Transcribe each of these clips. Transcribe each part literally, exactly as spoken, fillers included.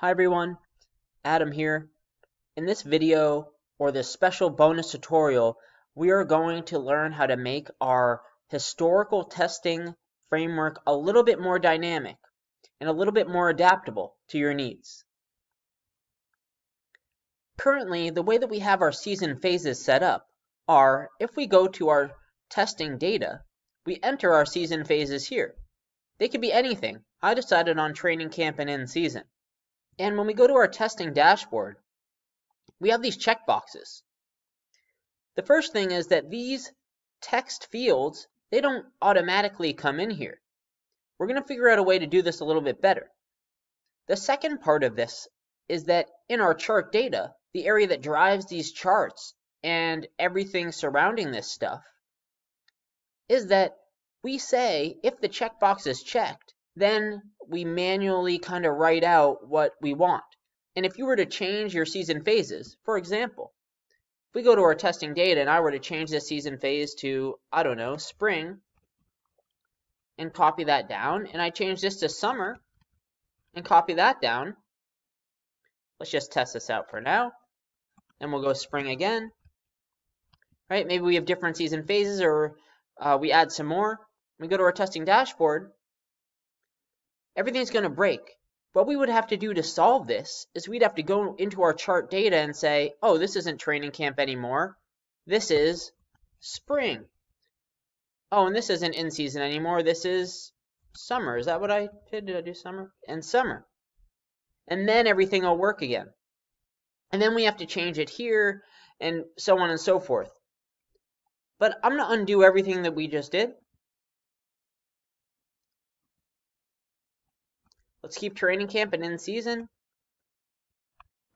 Hi everyone, Adam here. In this video, or this special bonus tutorial, we are going to learn how to make our historical testing framework a little bit more dynamic and a little bit more adaptable to your needs. Currently, the way that we have our season phases set up are, if we go to our testing data, we enter our season phases here. They could be anything. I decided on training camp and end season. And when we go to our testing dashboard, we have these checkboxes. The first thing is that these text fields, they don't automatically come in here. We're going to figure out a way to do this a little bit better. The second part of this is that in our chart data, the area that drives these charts and everything surrounding this stuff, is that we say if the checkbox is checked, then we manually kind of write out what we want. And if you were to change your season phases, for example, if we go to our testing data and I were to change this season phase to, I don't know, spring, and copy that down, and I change this to summer, and copy that down. Let's just test this out for now. Then we'll go spring again. Right? Maybe we have different season phases, or uh, we add some more. We go to our testing dashboard. Everything's going to break. What we would have to do to solve this is we'd have to go into our chart data and say, oh, this isn't training camp anymore. This is spring. Oh, and this isn't in season anymore. This is summer. Is that what I did? Did I do summer? And summer. And then everything will work again. And then we have to change it here and so on and so forth. But I'm going to undo everything that we just did. Let's keep training camp and in season.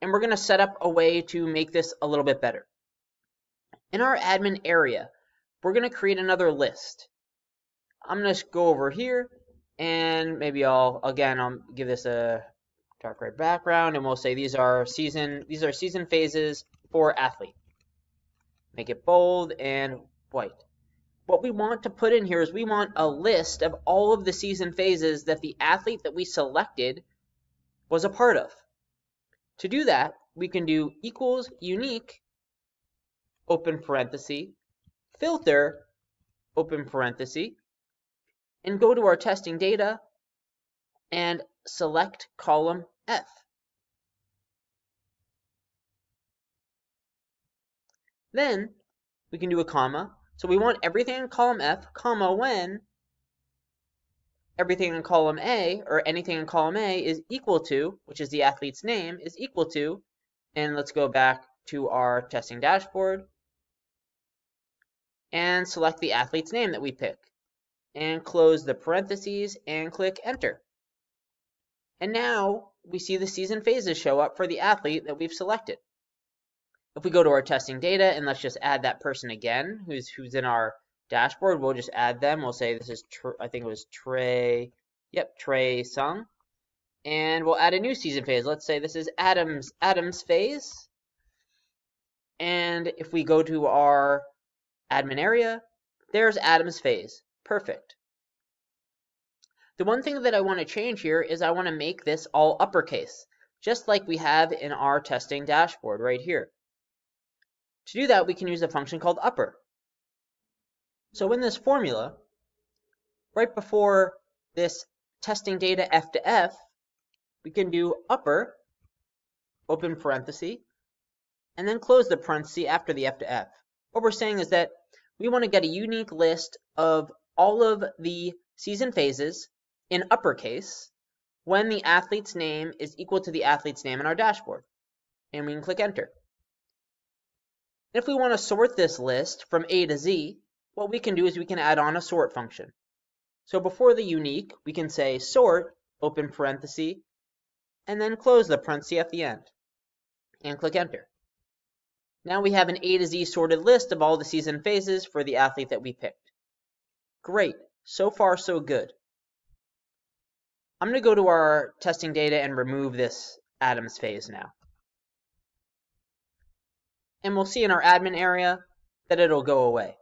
And we're going to set up a way to make this a little bit better. In our admin area, we're going to create another list. I'm going to go over here and maybe I'll, again, I'll give this a dark gray background and we'll say these are season, these are season phases for athlete. Make it bold and white. What we want to put in here is we want a list of all of the season phases that the athlete that we selected was a part of. To do that, we can do equals unique, open parenthesis, filter, open parenthesis, and go to our testing data and select column F. Then we can do a comma. So we want everything in column F, comma, when everything in column A, or anything in column A, is equal to, which is the athlete's name, is equal to, and let's go back to our testing dashboard, and select the athlete's name that we pick, and close the parentheses, and click Enter. And now we see the season phases show up for the athlete that we've selected. If we go to our testing data and let's just add that person again who's who's in our dashboard, we'll just add them. We'll say this is, I think it was Trey, yep, Trey Sung. And we'll add a new season phase. Let's say this is Adam's, Adam's phase. And if we go to our admin area, there's Adam's phase. Perfect. The one thing that I want to change here is I want to make this all uppercase, just like we have in our testing dashboard right here. To do that, we can use a function called upper. So in this formula, right before this testing data F to F, we can do upper, open parenthesis, and then close the parenthesis after the F to F. What we're saying is that we want to get a unique list of all of the season phases in uppercase when the athlete's name is equal to the athlete's name in our dashboard. And we can click Enter. If we want to sort this list from A to Z, what we can do is we can add on a sort function. So before the unique, we can say sort, open parenthesis, and then close the parenthesis at the end, and click Enter. Now we have an A to Z sorted list of all the season phases for the athlete that we picked. Great. So far, so good. I'm going to go to our testing data and remove this Adam's phase now. And we'll see in our admin area that it'll go away.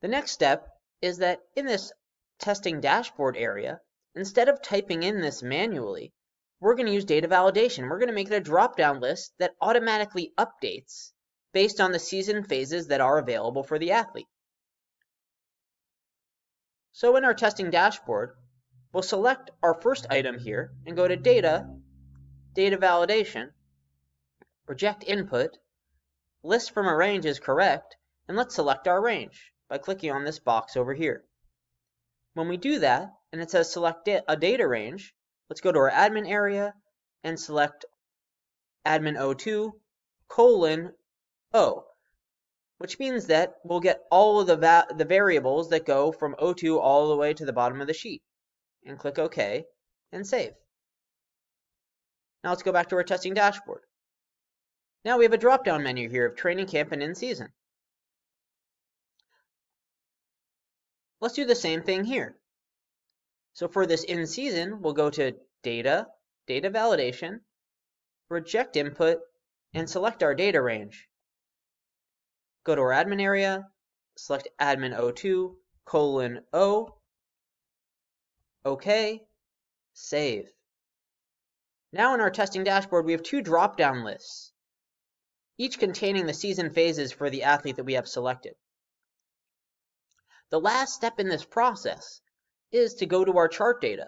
The next step is that in this testing dashboard area, instead of typing in this manually, we're going to use data validation. We're going to make it a drop-down list that automatically updates based on the season phases that are available for the athlete. So in our testing dashboard, we'll select our first item here and go to Data, Data Validation, Project Input, List from a Range is correct, and let's select our range by clicking on this box over here. When we do that, and it says select a data range, let's go to our admin area and select admin zero two colon O, which means that we'll get all of the, va the variables that go from O two all the way to the bottom of the sheet. And click OK and save. Now let's go back to our testing dashboard. Now we have a drop-down menu here of training camp and in-season. Let's do the same thing here. So for this in-season, we'll go to Data, Data Validation, Project Input, and select our data range. Go to our admin area, select admin zero two colon O, OK, save. Now in our testing dashboard, we have two drop-down lists, each containing the season phases for the athlete that we have selected. The last step in this process is to go to our chart data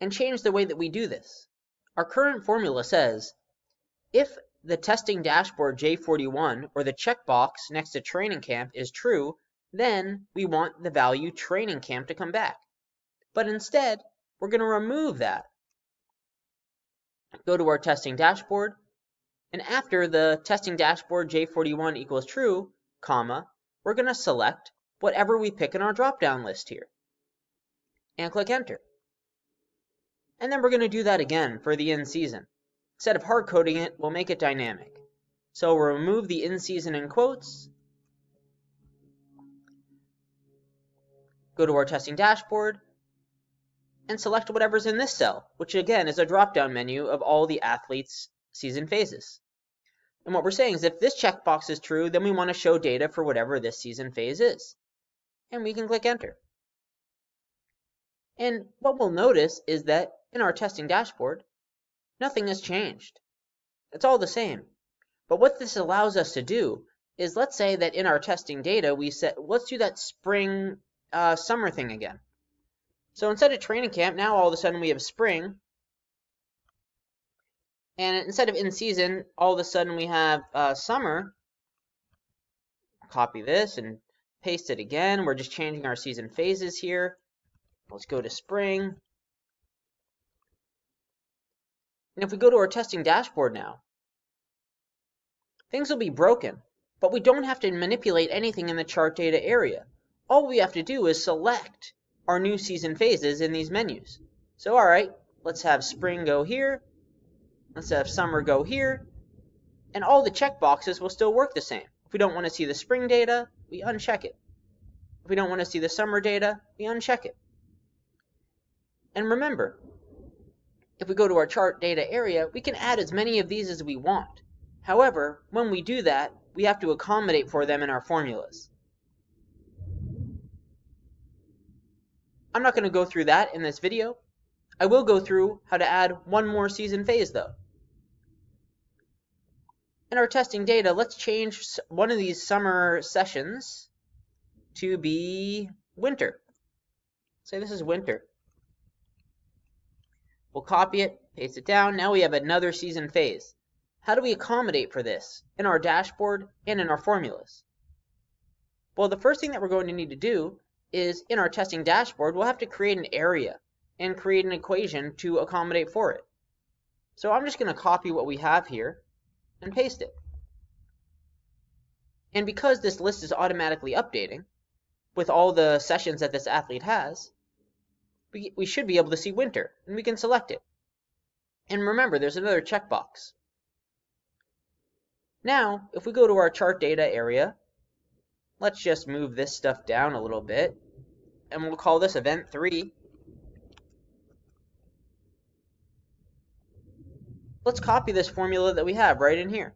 and change the way that we do this. Our current formula says if the testing dashboard J forty-one or the checkbox next to training camp is true, then we want the value training camp to come back. But instead, we're going to remove that. Go to our testing dashboard, and after the testing dashboard J forty-one equals true, comma, we're going to select whatever we pick in our drop-down list here and click Enter. And then we're going to do that again for the in-season. Instead of hard-coding it, we'll make it dynamic. So we'll remove the in-season in quotes, go to our testing dashboard, and select whatever's in this cell, which again is a drop-down menu of all the athletes' season phases. And what we're saying is if this checkbox is true, then we want to show data for whatever this season phase is. And we can click Enter. And what we'll notice is that in our testing dashboard, nothing has changed. It's all the same. But what this allows us to do is, let's say that in our testing data, we set, let's do that spring, uh, summer thing again. So instead of training camp, now all of a sudden we have spring. And instead of in-season, all of a sudden we have uh, summer. Copy this and paste it again. We're just changing our season phases here. Let's go to spring. And if we go to our testing dashboard now, things will be broken. But we don't have to manipulate anything in the chart data area. All we have to do is select our new season phases in these menus. So all right, let's have spring go here. Let's have summer go here, and all the checkboxes will still work the same. If we don't want to see the spring data, we uncheck it. If we don't want to see the summer data, we uncheck it. And remember, if we go to our chart data area, we can add as many of these as we want. However, when we do that, we have to accommodate for them in our formulas. I'm not going to go through that in this video. I will go through how to add one more season phase though. In our testing data, let's change one of these summer sessions to be winter. Say this is winter. We'll copy it, paste it down. Now we have another season phase. How do we accommodate for this in our dashboard and in our formulas? Well, the first thing that we're going to need to do is in our testing dashboard, we'll have to create an area and create an equation to accommodate for it. So I'm just going to copy what we have here and paste it. And because this list is automatically updating with all the sessions that this athlete has, we, we should be able to see winter, and we can select it. And remember, there's another checkbox. Now, if we go to our chart data area, let's just move this stuff down a little bit, and we'll call this event three. Let's copy this formula that we have right in here.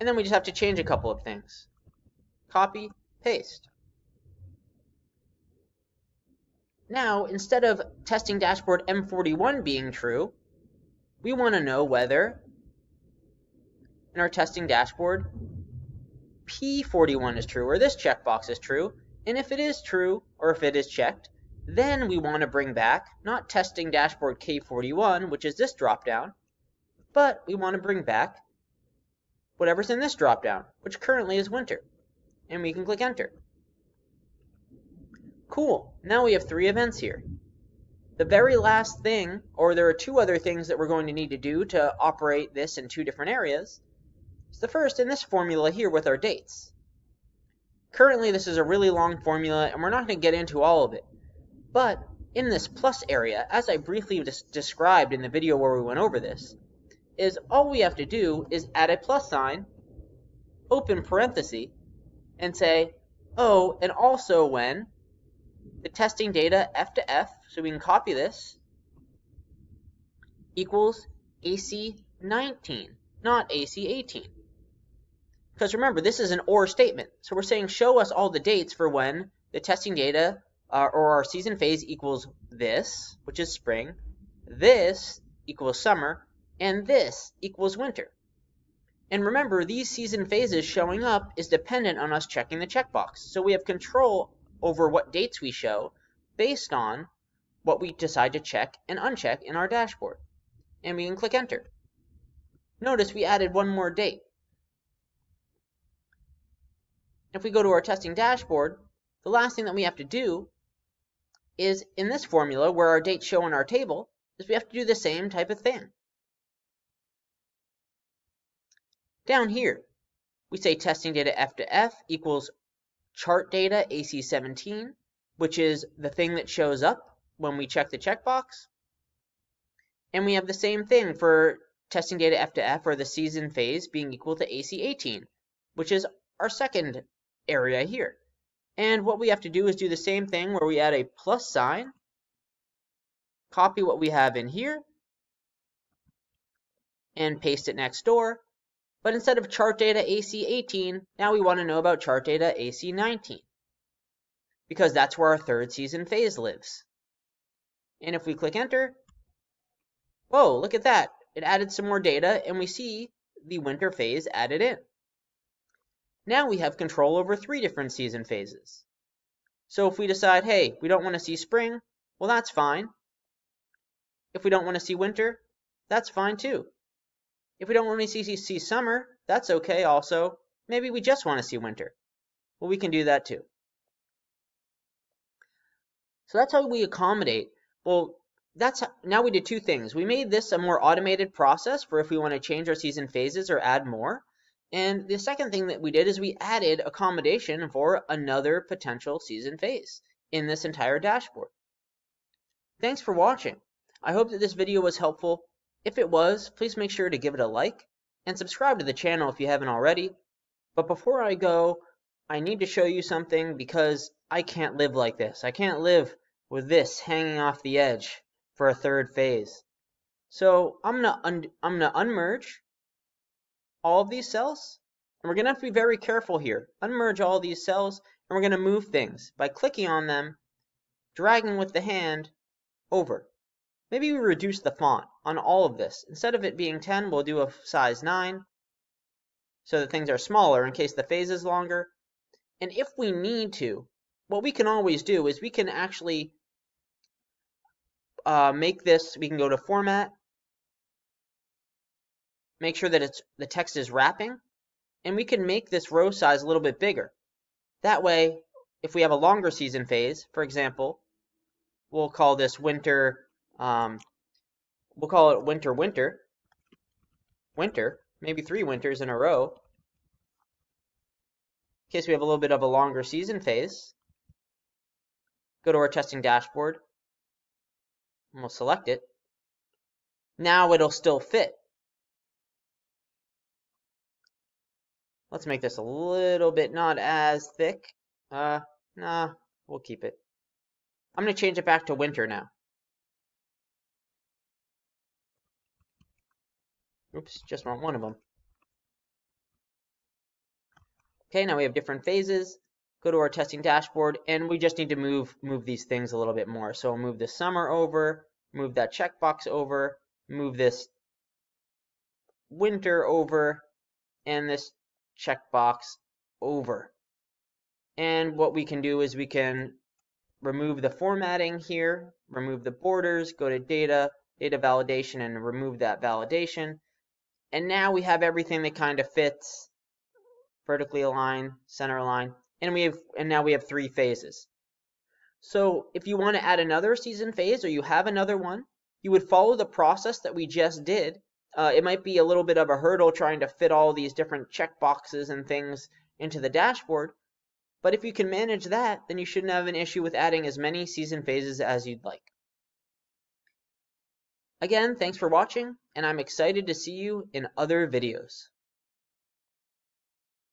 And then we just have to change a couple of things. Copy, paste. Now, instead of testing dashboard M forty-one being true, we want to know whether in our testing dashboard P forty-one is true, or this checkbox is true. And if it is true, or if it is checked, then we want to bring back not testing dashboard K forty-one, which is this dropdown, but we want to bring back whatever's in this dropdown, which currently is winter. And we can click enter. Cool, now we have three events here. The very last thing, or there are two other things that we're going to need to do to operate this in two different areas. It's the first in this formula here with our dates. Currently this is a really long formula and we're not going to get into all of it. But in this plus area, as I briefly described in the video where we went over this, is all we have to do is add a plus sign, open parenthesis, and say, oh, and also when the testing data F to F, so we can copy this, equals A C nineteen, not A C eighteen. Because remember, this is an OR statement. So we're saying show us all the dates for when the testing data Uh, or our season phase equals this, which is spring, this equals summer, and this equals winter. And remember, these season phases showing up is dependent on us checking the checkbox. So we have control over what dates we show based on what we decide to check and uncheck in our dashboard. And we can click enter. Notice we added one more date. If we go to our testing dashboard, the last thing that we have to do is in this formula where our dates show in our table is we have to do the same type of thing. Down here, we say testing data F to F equals chart data A C seventeen, which is the thing that shows up when we check the checkbox. And we have the same thing for testing data F to F, or the season phase, being equal to A C eighteen, which is our second area here. And what we have to do is do the same thing where we add a plus sign, copy what we have in here, and paste it next door. But instead of chart data A C eighteen, now we want to know about chart data A C nineteen, because that's where our third season phase lives. And if we click enter, whoa, look at that. It added some more data, and we see the winter phase added in. Now we have control over three different season phases. So if we decide, hey, we don't want to see spring, well, that's fine. If we don't want to see winter, that's fine too. If we don't want to see, see, see summer, that's okay also. Maybe we just want to see winter. Well, we can do that too. So that's how we accommodate. Well, that's how, now we did two things. We made this a more automated process for if we want to change our season phases or add more. And the second thing that we did is we added accommodation for another potential season phase in this entire dashboard. Thanks for watching. I hope that this video was helpful. If it was, please make sure to give it a like and subscribe to the channel if you haven't already. But before I go, I need to show you something because I can't live like this. I can't live with this hanging off the edge for a third phase. So I'm gonna un- I'm gonna unmerge all of these cells, and we're gonna have to be very careful here. Unmerge all these cells, and we're gonna move things by clicking on them, dragging with the hand over. Maybe we reduce the font on all of this. Instead of it being ten, we'll do a size nine, so that things are smaller in case the phase is longer. And if we need to, what we can always do is we can actually uh, make this, we can go to format, make sure that it's, the text is wrapping, and we can make this row size a little bit bigger. That way, if we have a longer season phase, for example, we'll call this winter, um, we'll call it winter, winter, winter, maybe three winters in a row, in case we have a little bit of a longer season phase. Go to our testing dashboard, and we'll select it. Now it'll still fit. Let's make this a little bit not as thick. Uh, nah, we'll keep it. I'm going to change it back to winter now. Oops, just want one of them. Okay, now we have different phases. go to our testing dashboard, and we just need to move move these things a little bit more. So we'll move this summer over, move that checkbox over, move this winter over, and this checkbox over. And what we can do is we can remove the formatting here, remove the borders, go to data, data validation, and remove that validation. And now we have everything that kind of fits, vertically aligned, center aligned, and we have, and now we have three phases. So if you want to add another season phase, or you have another one, you would follow the process that we just did. Uh, it might be a little bit of a hurdle trying to fit all these different checkboxes and things into the dashboard, but if you can manage that, then you shouldn't have an issue with adding as many season phases as you'd like. Again, thanks for watching, and I'm excited to see you in other videos.